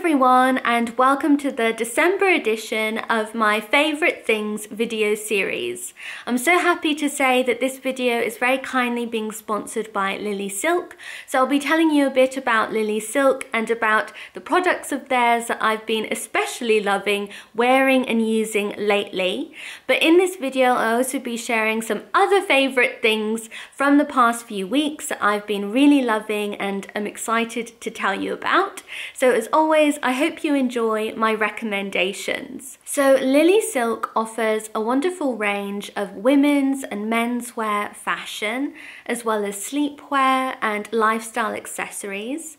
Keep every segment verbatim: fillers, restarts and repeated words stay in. everyone, and welcome to the December edition of my Favourite Things video series. I'm so happy to say that this video is very kindly being sponsored by LilySilk, so I'll be telling you a bit about LilySilk and about the products of theirs that I've been especially loving, wearing and using lately. But in this video I'll also be sharing some other favourite things from the past few weeks that I've been really loving and am excited to tell you about. So as always, I hope you enjoy my recommendations. So LilySilk offers a wonderful range of women's and menswear fashion, as well as sleepwear and lifestyle accessories.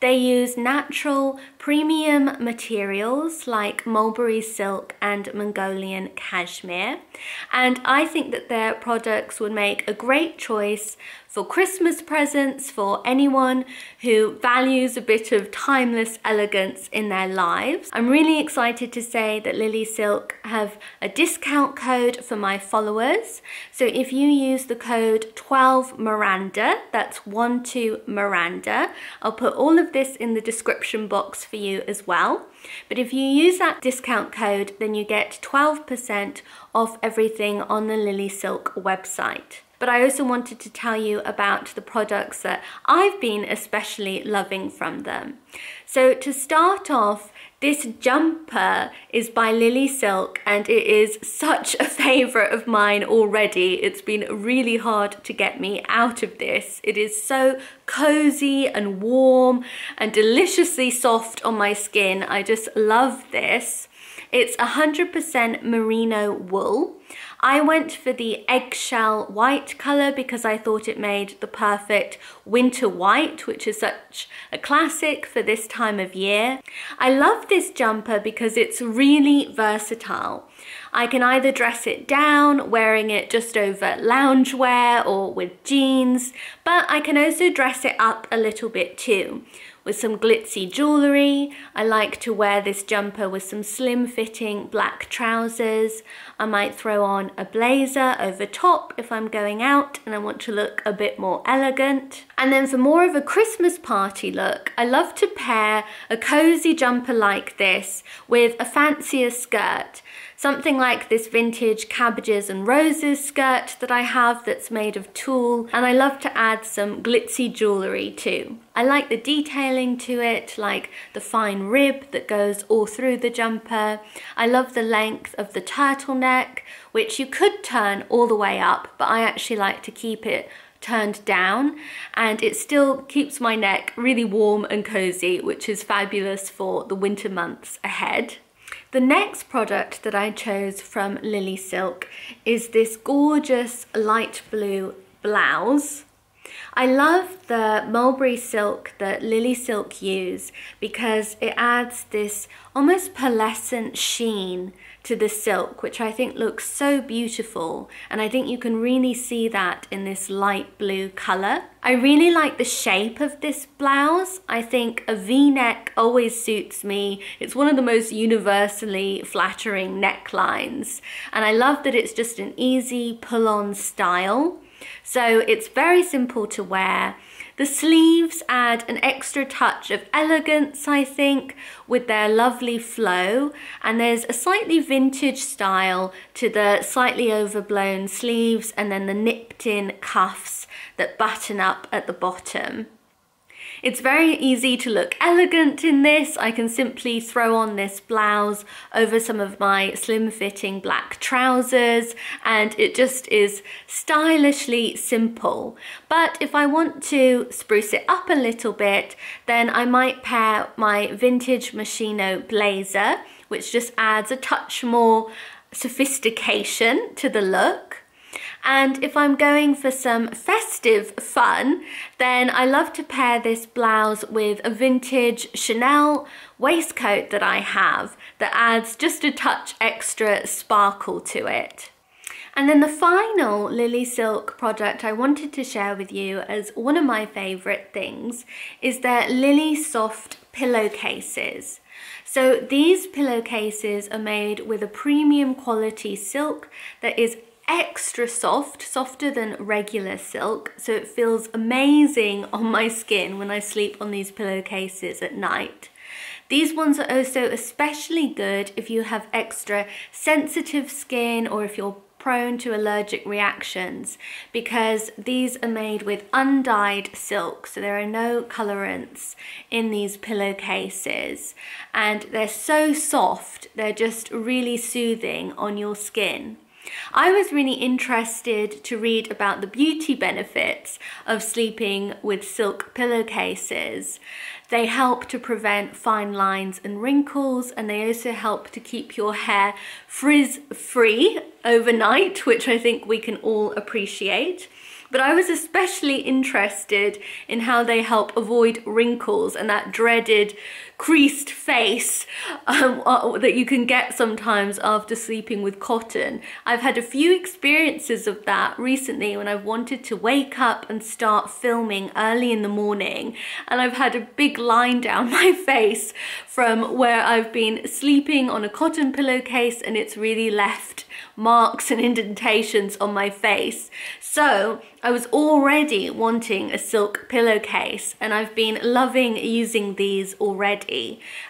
They use natural, premium materials like mulberry silk and Mongolian cashmere, and I think that their products would make a great choice for Christmas presents for anyone who values a bit of timeless elegance in their lives. I'm really excited to say that LilySilk have a discount code for my followers. So if you use the code twelve Miranda, that's one two Miranda, I'll put all of this in the description box for you as well. But if you use that discount code, then you get twelve percent off everything on the LilySilk website. But I also wanted to tell you about the products that I've been especially loving from them. So to start off, this jumper is by LilySilk and it is such a favourite of mine already. It's been really hard to get me out of this. It is so cozy and warm and deliciously soft on my skin. I just love this. It's one hundred percent merino wool. I went for the eggshell white colour because I thought it made the perfect winter white, which is such a classic for this time of year. I love this jumper because it's really versatile. I can either dress it down, wearing it just over loungewear or with jeans, but I can also dress it up a little bit too. With some glitzy jewellery. I like to wear this jumper with some slim fitting black trousers. I might throw on a blazer over top if I'm going out and I want to look a bit more elegant. And then for more of a Christmas party look, I love to pair a cozy jumper like this with a fancier skirt. Something like this vintage Cabbages and Roses skirt that I have that's made of tulle, and I love to add some glitzy jewellery too. I like the detailing to it, like the fine rib that goes all through the jumper. I love the length of the turtleneck, which you could turn all the way up, but I actually like to keep it turned down, and it still keeps my neck really warm and cozy, which is fabulous for the winter months ahead. The next product that I chose from LilySilk is this gorgeous light blue blouse. I love the mulberry silk that LilySilk use because it adds this almost pearlescent sheen to the silk, which I think looks so beautiful, and I think you can really see that in this light blue colour. I really like the shape of this blouse. I think a V-neck always suits me. It's one of the most universally flattering necklines, and I love that it's just an easy pull-on style. So it's very simple to wear. The sleeves add an extra touch of elegance, I think, with their lovely flow, and there's a slightly vintage style to the slightly overblown sleeves and then the nipped-in cuffs that button up at the bottom. It's very easy to look elegant in this. I can simply throw on this blouse over some of my slim-fitting black trousers, and it just is stylishly simple. But if I want to spruce it up a little bit, then I might pair my vintage Moschino blazer, which just adds a touch more sophistication to the look. And if I'm going for some festive fun, then I love to pair this blouse with a vintage Chanel waistcoat that I have that adds just a touch extra sparkle to it. And then the final LilySilk product I wanted to share with you as one of my favourite things is their Lily Soft pillowcases. So these pillowcases are made with a premium quality silk that is extra soft, softer than regular silk, so it feels amazing on my skin when I sleep on these pillowcases at night. These ones are also especially good if you have extra sensitive skin or if you're prone to allergic reactions, because these are made with undyed silk, so there are no colorants in these pillowcases, and they're so soft, they're just really soothing on your skin. I was really interested to read about the beauty benefits of sleeping with silk pillowcases. They help to prevent fine lines and wrinkles, and they also help to keep your hair frizz-free overnight, which I think we can all appreciate. But I was especially interested in how they help avoid wrinkles and that dreaded creased face um, that you can get sometimes after sleeping with cotton. I've had a few experiences of that recently when I've wanted to wake up and start filming early in the morning, and I've had a big line down my face from where I've been sleeping on a cotton pillowcase, and it's really left marks and indentations on my face. So I was already wanting a silk pillowcase, and I've been loving using these already.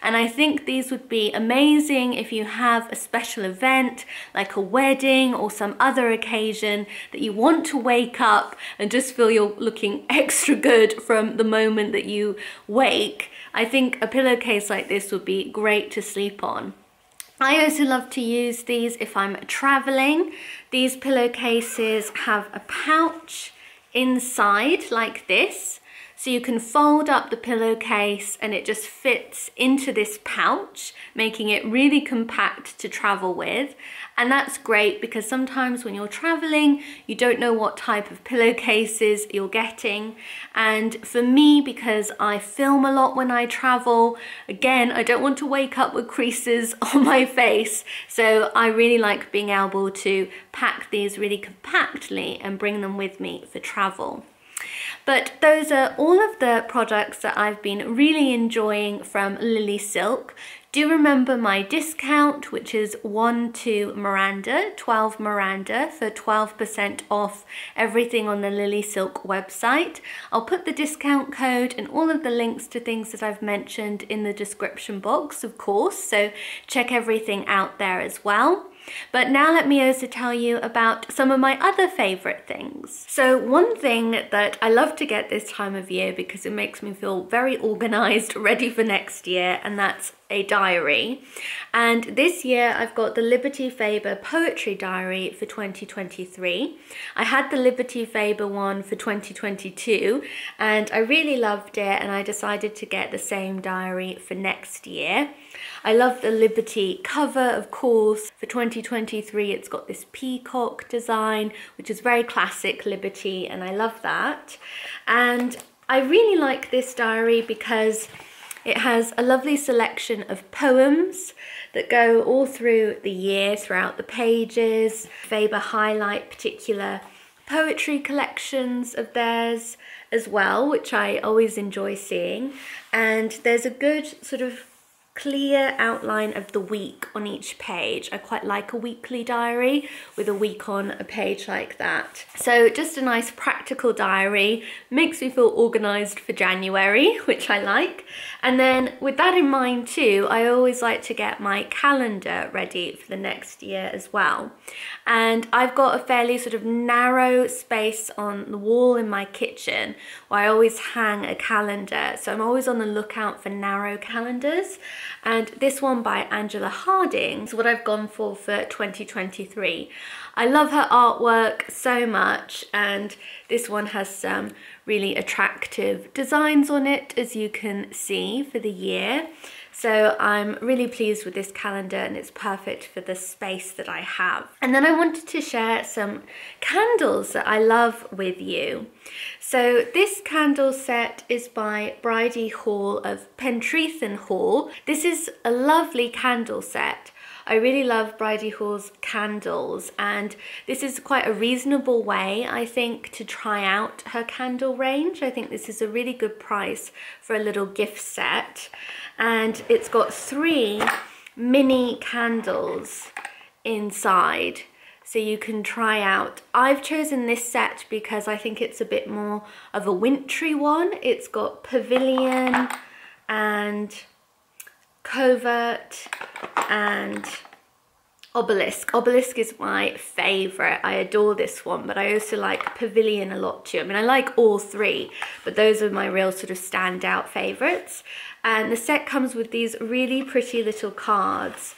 And I think these would be amazing if you have a special event like a wedding or some other occasion that you want to wake up and just feel you're looking extra good from the moment that you wake. I think a pillowcase like this would be great to sleep on. I also love to use these if I'm traveling. These pillowcases have a pouch inside like this. So you can fold up the pillowcase and it just fits into this pouch, making it really compact to travel with. And that's great because sometimes when you're traveling, you don't know what type of pillowcases you're getting. And for me, because I film a lot when I travel, again, I don't want to wake up with creases on my face. So I really like being able to pack these really compactly and bring them with me for travel. But those are all of the products that I've been really enjoying from LilySilk. Do remember my discount, which is one two Miranda, twelve Miranda, for twelve percent off everything on the LilySilk website. I'll put the discount code and all of the links to things that I've mentioned in the description box, of course, so check everything out there as well. But now let me also tell you about some of my other favourite things. So one thing that I love to get this time of year because it makes me feel very organised, ready for next year, and that's a diary. And this year I've got the Liberty Faber Poetry Diary for twenty twenty-three. I had the Liberty Faber one for twenty twenty-two and I really loved it, and I decided to get the same diary for next year. I love the Liberty cover, of course. For twenty twenty-three it's got this peacock design, which is very classic Liberty, and I love that. And I really like this diary because it has a lovely selection of poems that go all through the year, throughout the pages. Faber highlight particular poetry collections of theirs as well, which I always enjoy seeing. And there's a good sort of clear outline of the week on each page. I quite like a weekly diary with a week on a page like that. So just a nice practical diary, makes me feel organised for January, which I like. And then with that in mind too, I always like to get my calendar ready for the next year as well. And I've got a fairly sort of narrow space on the wall in my kitchen where I always hang a calendar. So I'm always on the lookout for narrow calendars. And this one by Angela Harding is what I've gone for for twenty twenty-three. I love her artwork so much, and this one has some really attractive designs on it, as you can see, for the year. So I'm really pleased with this calendar, and it's perfect for the space that I have. And then I wanted to share some candles that I love with you. So this candle set is by Bridie Hall of Pentreath and Hall. This is a lovely candle set. I really love Bridie Hall's candles, and this is quite a reasonable way, I think, to try out her candle range. I think this is a really good price for a little gift set, and it's got three mini candles inside, so you can try out. I've chosen this set because I think it's a bit more of a wintry one. It's got pavilion and Covert and Obelisk. Obelisk is my favourite. I adore this one, but I also like Pavilion a lot too. I mean, I like all three, but those are my real sort of standout favourites. And the set comes with these really pretty little cards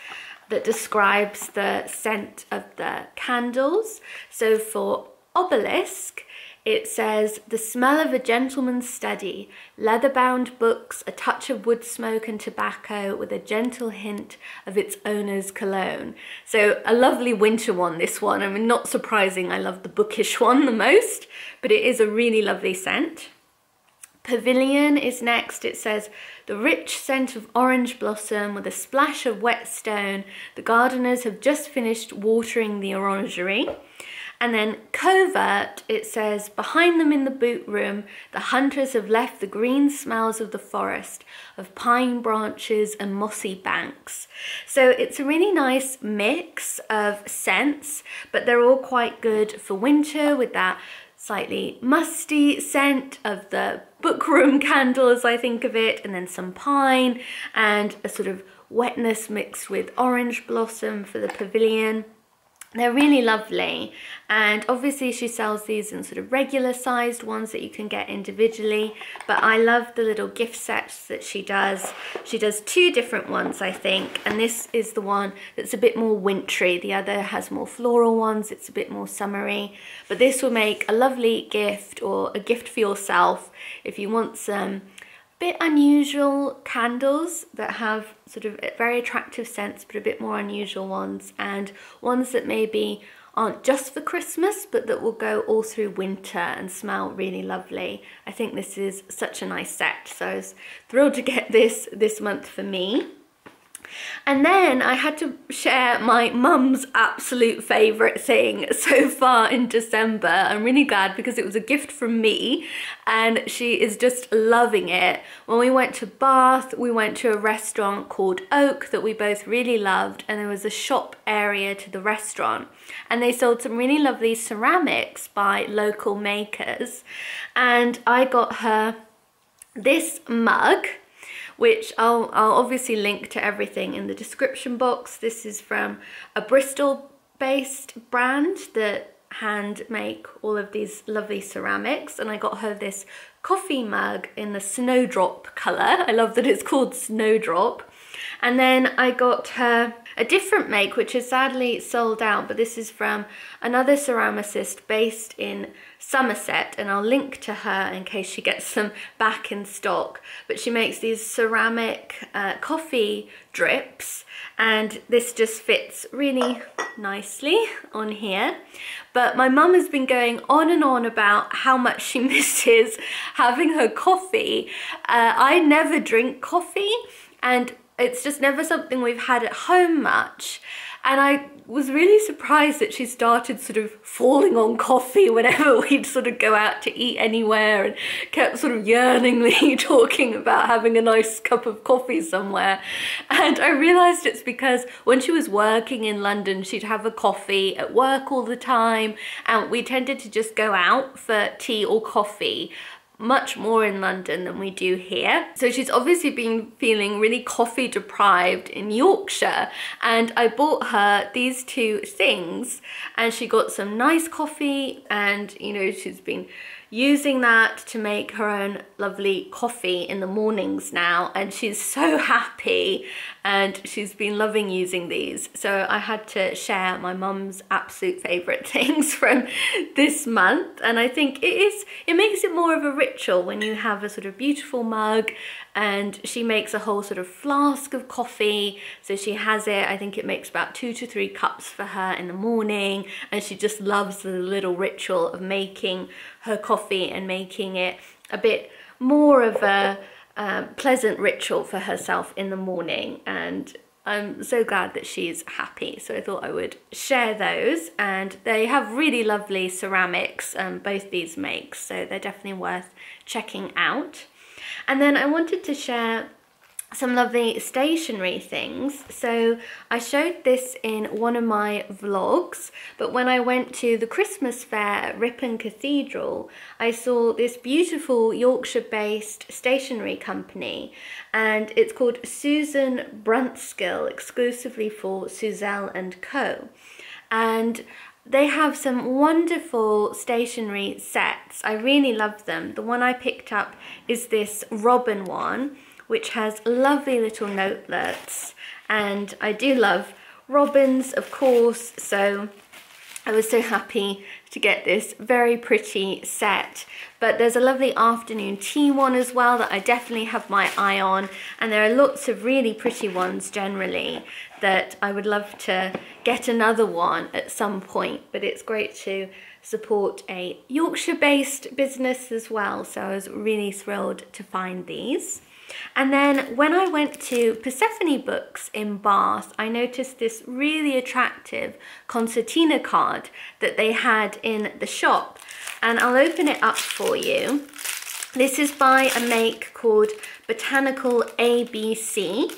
that describes the scent of the candles. So for Obelisk, it says, the smell of a gentleman's study, leather-bound books, a touch of wood smoke and tobacco with a gentle hint of its owner's cologne. So a lovely winter one, this one. I mean, not surprising, I love the bookish one the most, but it is a really lovely scent. Pavilion is next. It says, the rich scent of orange blossom with a splash of wet stone. The gardeners have just finished watering the orangery. And then Covert, it says, behind them in the boot room, the hunters have left the green smells of the forest, of pine branches and mossy banks. So it's a really nice mix of scents, but they're all quite good for winter with that slightly musty scent of the bookroom candle, as I think of it, and then some pine and a sort of wetness mixed with orange blossom for the Pavilion. They're really lovely, and obviously she sells these in sort of regular sized ones that you can get individually, but I love the little gift sets that she does. She does two different ones, I think, and this is the one that's a bit more wintry. The other has more floral ones, it's a bit more summery, but this will make a lovely gift or a gift for yourself if you want some bit unusual candles that have sort of very attractive scents, but a bit more unusual ones, and ones that maybe aren't just for Christmas, but that will go all through winter and smell really lovely. I think this is such a nice set, so I was thrilled to get this this month for me. And then I had to share my mum's absolute favourite thing so far in December. I'm really glad because it was a gift from me and she is just loving it. When we went to Bath, we went to a restaurant called Oak that we both really loved, and there was a shop area to the restaurant and they sold some really lovely ceramics by local makers, and I got her this mug, which I'll, I'll obviously link to everything in the description box. This is from a Bristol-based brand that hand make all of these lovely ceramics, and I got her this coffee mug in the Snowdrop colour. I love that it's called Snowdrop. And then I got her a different make, which is sadly sold out, but this is from another ceramicist based in Somerset, and I'll link to her in case she gets them back in stock. But she makes these ceramic uh, coffee drips, and this just fits really nicely on here. But my mum has been going on and on about how much she misses having her coffee. Uh, I never drink coffee, and it's just never something we've had at home much, and I was really surprised that she started sort of falling on coffee whenever we'd sort of go out to eat anywhere, and kept sort of yearningly talking about having a nice cup of coffee somewhere. And I realised it's because when she was working in London, she'd have a coffee at work all the time, and we tended to just go out for tea or coffee much more in London than we do here. So she's obviously been feeling really coffee deprived in Yorkshire, and I bought her these two things and she got some nice coffee, and you know, she's been using that to make her own lovely coffee in the mornings now, and she's so happy and she's been loving using these. So I had to share my mum's absolute favourite things from this month, and I think it is it makes it more of a ritual when you have a sort of beautiful mug, and she makes a whole sort of flask of coffee, so she has it, I think it makes about two to three cups for her in the morning, and she just loves the little ritual of making her coffee and making it a bit more of a uh, pleasant ritual for herself in the morning. And I'm so glad that she's happy, so I thought I would share those, and they have really lovely ceramics, um, both these makes, so they're definitely worth checking out. And then I wanted to share some lovely stationery things. So I showed this in one of my vlogs, but when I went to the Christmas fair at Ripon Cathedral, I saw this beautiful Yorkshire-based stationery company, and it's called Susan Bruntskill, exclusively for Suzelle and Co. And they have some wonderful stationery sets. I really love them. The one I picked up is this robin one, which has lovely little notelets, and I do love robins, of course, so I was so happy to get this very pretty set. But there's a lovely afternoon tea one as well that I definitely have my eye on, and there are lots of really pretty ones generally that I would love to get another one at some point, but it's great to support a Yorkshire-based business as well, so I was really thrilled to find these. And then when I went to Persephone Books in Bath, I noticed this really attractive concertina card that they had in the shop. And I'll open it up for you. This is by a make called Botanical A B C.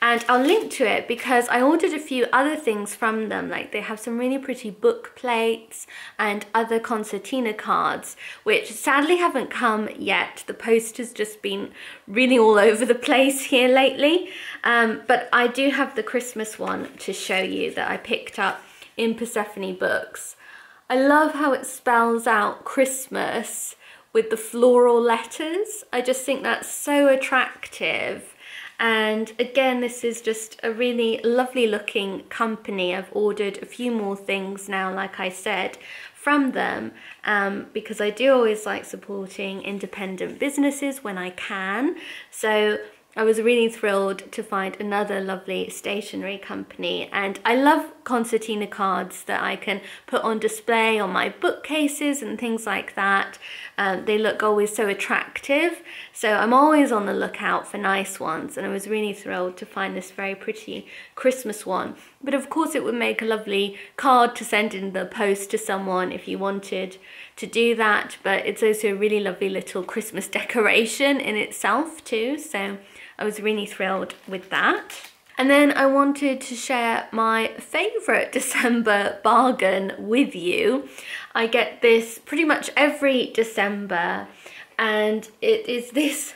And I'll link to it because I ordered a few other things from them, like they have some really pretty book plates and other concertina cards, which sadly haven't come yet. The post has just been really all over the place here lately, um, but I do have the Christmas one to show you that I picked up in Persephone Books. I love how it spells out Christmas with the floral letters. I just think that's so attractive. And again, this is just a really lovely looking company. I've ordered a few more things now, like I said, from them, um, because I do always like supporting independent businesses when I can. So I was really thrilled to find another lovely stationery company, and I love concertina cards that I can put on display on my bookcases and things like that. Um, they look always so attractive, so I'm always on the lookout for nice ones, and I was really thrilled to find this very pretty Christmas one. But of course it would make a lovely card to send in the post to someone if you wanted to do that, but it's also a really lovely little Christmas decoration in itself too, so I was really thrilled with that. And then I wanted to share my favourite December bargain with you. I get this pretty much every December, and it is this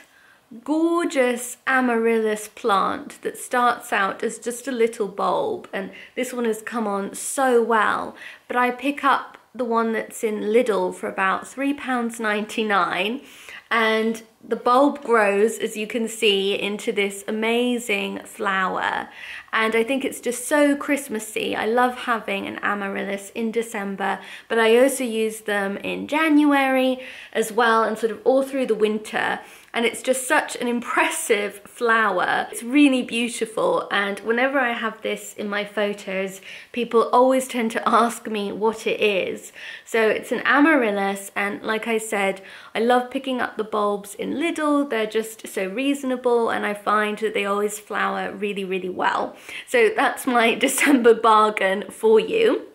gorgeous amaryllis plant that starts out as just a little bulb, and this one has come on so well. But I pick up the one that's in Lidl for about three pounds ninety-nine, and the bulb grows, as you can see, into this amazing flower, and I think it's just so Christmassy. I love having an amaryllis in December, but I also use them in January as well, and sort of all through the winter, and it's just such an impressive flower. It's really beautiful, and whenever I have this in my photos, people always tend to ask me what it is. So it's an amaryllis, and like I said, I love picking up the bulbs in Lidl. They're just so reasonable, and I find that they always flower really, really well. So that's my December bargain for you.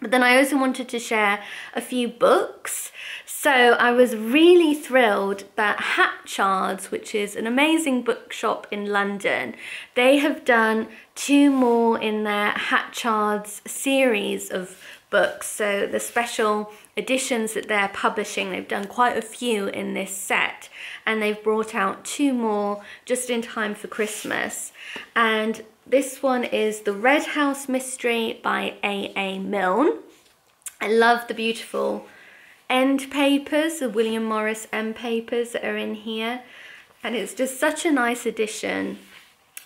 But then I also wanted to share a few books. So I was really thrilled that Hatchards, which is an amazing bookshop in London, they have done two more in their Hatchards series of books. So the special editions that they're publishing, they've done quite a few in this set, and they've brought out two more just in time for Christmas. And this one is The Red House Mystery by A A Milne. I love the beautiful end papers, the William Morris end papers that are in here. And it's just such a nice edition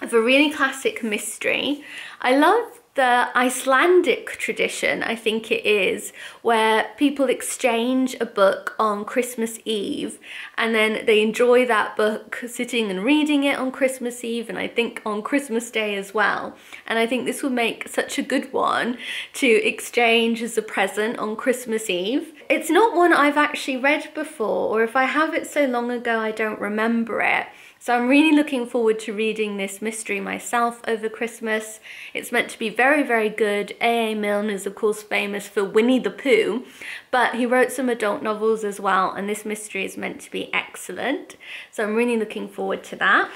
of a really classic mystery. I love the Icelandic tradition, I think it is, where people exchange a book on Christmas Eve, and then they enjoy that book sitting and reading it on Christmas Eve, and I think on Christmas Day as well. And I think this would make such a good one to exchange as a present on Christmas Eve. It's not one I've actually read before, or if I have, it so long ago I don't remember it. So I'm really looking forward to reading this mystery myself over Christmas. It's meant to be very, very good. A A. Milne is of course famous for Winnie the Pooh, but he wrote some adult novels as well, and this mystery is meant to be excellent. So I'm really looking forward to that.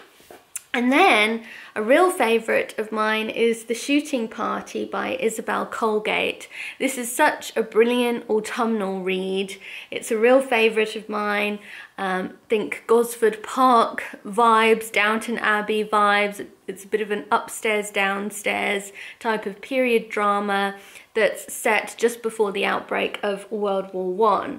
And then a real favourite of mine is The Shooting Party by Isabel Colegate. This is such a brilliant autumnal read. It's a real favourite of mine. Um, think Gosford Park vibes, Downton Abbey vibes. It's a bit of an upstairs, downstairs type of period drama that's set just before the outbreak of World War One.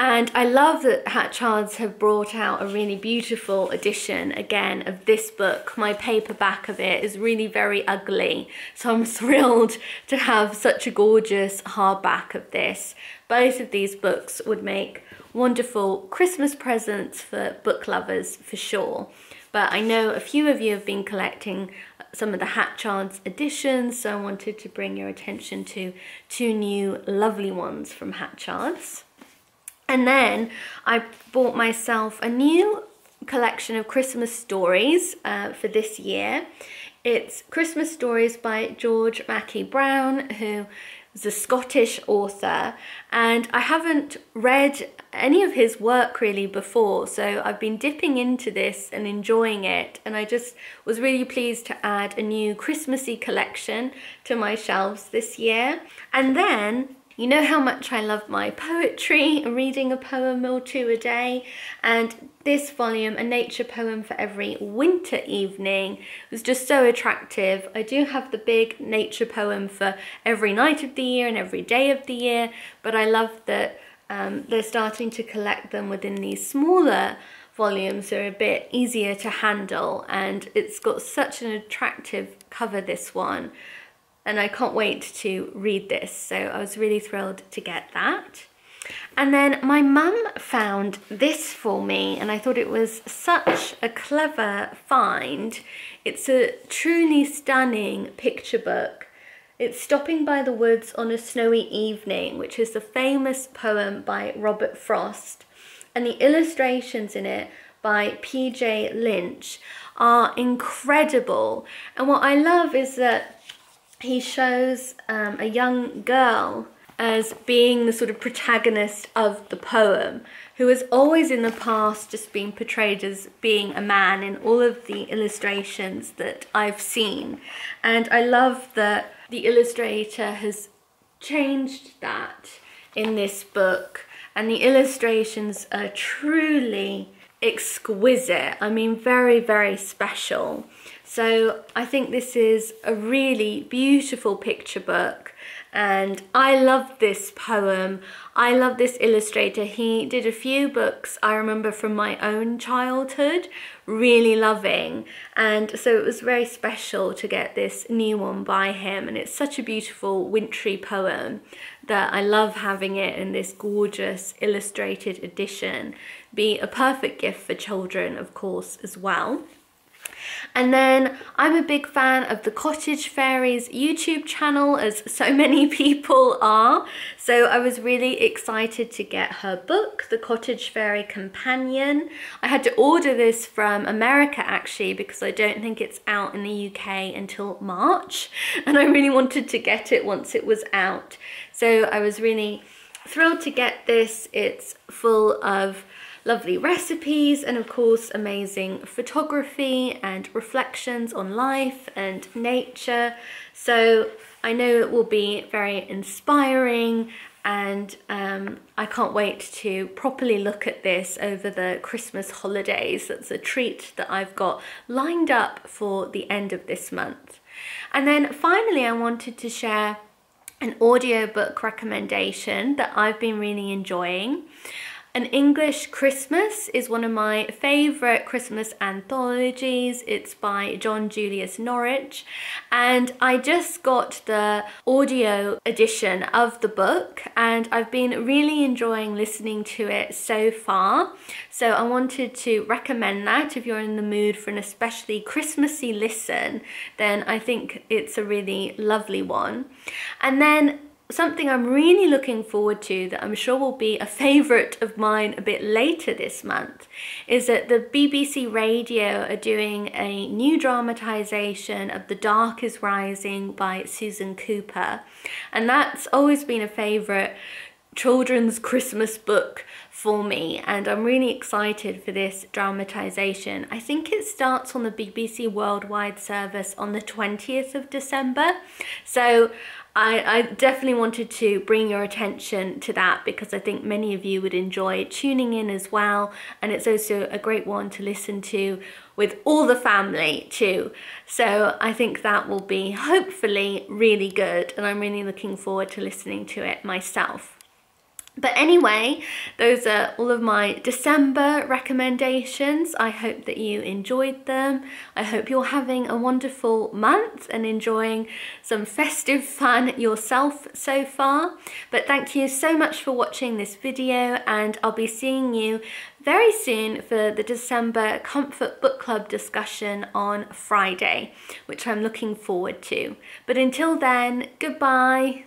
And I love that Hatchards have brought out a really beautiful edition, again, of this book. My paperback of it is really very ugly, so I'm thrilled to have such a gorgeous hardback of this. Both of these books would make wonderful Christmas presents for book lovers, for sure. But I know a few of you have been collecting some of the Hatchards editions, so I wanted to bring your attention to two new lovely ones from Hatchards. And then I bought myself a new collection of Christmas stories uh, for this year. It's Christmas Stories by George Mackay Brown, who is a Scottish author, and I haven't read any of his work really before, so I've been dipping into this and enjoying it, and I just was really pleased to add a new Christmassy collection to my shelves this year. And then you know how much I love my poetry, reading a poem or two a day, and this volume, A Nature Poem for Every Winter Evening, was just so attractive. I do have the big nature poem for every night of the year and every day of the year, but I love that um, they're starting to collect them within these smaller volumes are a bit easier to handle, and it's got such an attractive cover, this one. And I can't wait to read this, so I was really thrilled to get that. And then my mum found this for me, and I thought it was such a clever find. It's a truly stunning picture book. It's Stopping by the Woods on a Snowy Evening, which is the famous poem by Robert Frost, and the illustrations in it by P J Lynch are incredible. And what I love is that he shows um, a young girl as being the sort of protagonist of the poem, who has always in the past just been portrayed as being a man in all of the illustrations that I've seen. And I love that the illustrator has changed that in this book, and the illustrations are truly exquisite. I mean, very, very special. So I think this is a really beautiful picture book, and I love this poem. I love this illustrator. He did a few books I remember from my own childhood really loving, and so it was very special to get this new one by him, and it's such a beautiful wintry poem that I love having it in this gorgeous illustrated edition. Be a perfect gift for children, of course, as well. And then I'm a big fan of the Cottage Fairies YouTube channel, as so many people are, so I was really excited to get her book, The Cottage Fairy Companion. I had to order this from America, actually, because I don't think it's out in the U K until March, and I really wanted to get it once it was out, so I was really thrilled to get this. It's full of lovely recipes and, of course, amazing photography and reflections on life and nature. So I know it will be very inspiring, and um, I can't wait to properly look at this over the Christmas holidays. That's a treat that I've got lined up for the end of this month. And then finally, I wanted to share an audiobook recommendation that I've been really enjoying. An English Christmas is one of my favourite Christmas anthologies. It's by John Julius Norwich, and I just got the audio edition of the book, and I've been really enjoying listening to it so far, so I wanted to recommend that. If you're in the mood for an especially Christmassy listen, then I think it's a really lovely one. And then something I'm really looking forward to, that I'm sure will be a favourite of mine a bit later this month, is that the B B C Radio are doing a new dramatisation of The Dark is Rising by Susan Cooper, and that's always been a favourite children's Christmas book for me, and I'm really excited for this dramatisation. I think it starts on the B B C Worldwide service on the twentieth of December, so I, I definitely wanted to bring your attention to that because I think many of you would enjoy tuning in as well, and it's also a great one to listen to with all the family too. So I think that will be hopefully really good, and I'm really looking forward to listening to it myself. But anyway, those are all of my December recommendations. I hope that you enjoyed them. I hope you're having a wonderful month and enjoying some festive fun yourself so far. But thank you so much for watching this video, and I'll be seeing you very soon for the December Comfort Book Club discussion on Friday, which I'm looking forward to. But until then, goodbye.